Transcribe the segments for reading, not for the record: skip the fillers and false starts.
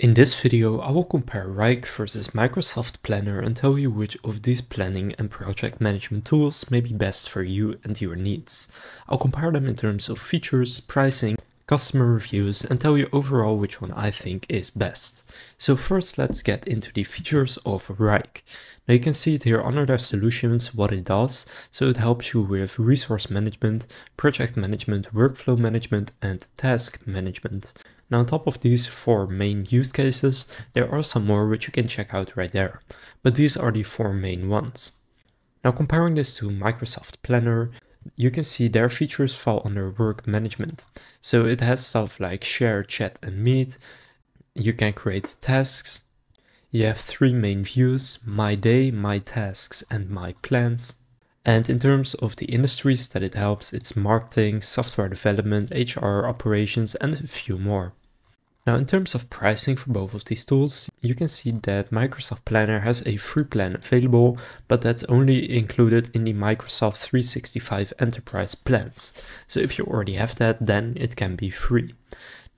In this video, I will compare Wrike versus Microsoft Planner and tell you which of these planning and project management tools may be best for you and your needs. I'll compare them in terms of features, pricing, customer reviews, and tell you overall which one I think is best. So first, let's get into the features of Wrike. Now you can see it here under their solutions, what it does. So it helps you with resource management, project management, workflow management, and task management. Now on top of these four main use cases, there are some more which you can check out right there, but these are the four main ones. Now comparing this to Microsoft Planner, you can see their features fall under work management. So it has stuff like share, chat, and meet. You can create tasks. You have three main views: my day, my tasks, and my plans. And in terms of the industries that it helps, it's marketing, software development, HR, operations, and a few more. Now in terms of pricing for both of these tools, you can see that Microsoft Planner has a free plan available, but that's only included in the Microsoft 365 Enterprise plans. So if you already have that, then it can be free.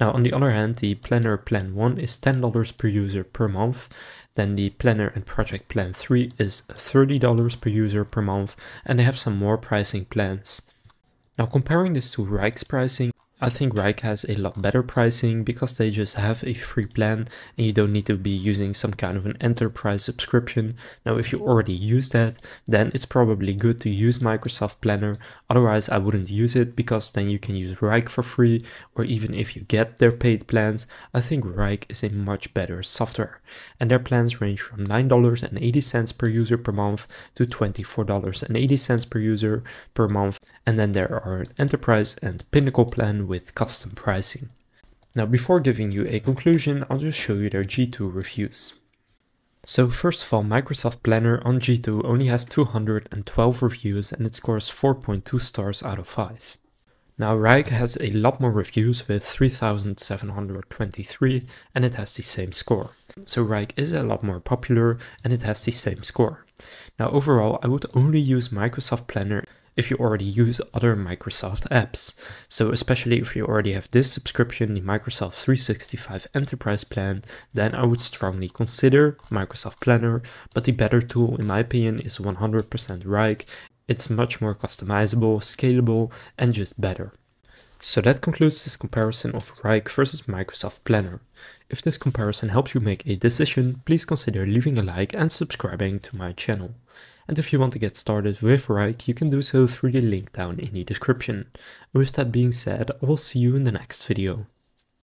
Now on the other hand, the Planner Plan 1 is $10 per user per month, then the Planner and Project Plan 3 is $30 per user per month, and they have some more pricing plans. Now comparing this to Wrike's pricing, I think Wrike has a lot better pricing because they just have a free plan and you don't need to be using some kind of an enterprise subscription. Now if you already use that, then it's probably good to use Microsoft Planner, otherwise I wouldn't use it because then you can use Wrike for free, or even if you get their paid plans, I think Wrike is a much better software. And their plans range from $9.80 per user per month to $24.80 per user per month, and then there are an enterprise and pinnacle plan with custom pricing. Now before giving you a conclusion, I'll just show you their G2 reviews. So first of all, Microsoft Planner on G2 only has 212 reviews and it scores 4.2 stars out of 5. Now Wrike has a lot more reviews with 3,723 and it has the same score. So Wrike is a lot more popular and it has the same score. Now overall, I would only use Microsoft Planner if you already use other Microsoft apps. So especially if you already have this subscription, the Microsoft 365 Enterprise plan, then I would strongly consider Microsoft Planner, but the better tool in my opinion is 100% Wrike. It's much more customizable, scalable, and just better. So that concludes this comparison of Wrike versus Microsoft Planner. If this comparison helps you make a decision, please consider leaving a like and subscribing to my channel. And if you want to get started with Wrike, you can do so through the link down in the description. With that being said, I will see you in the next video.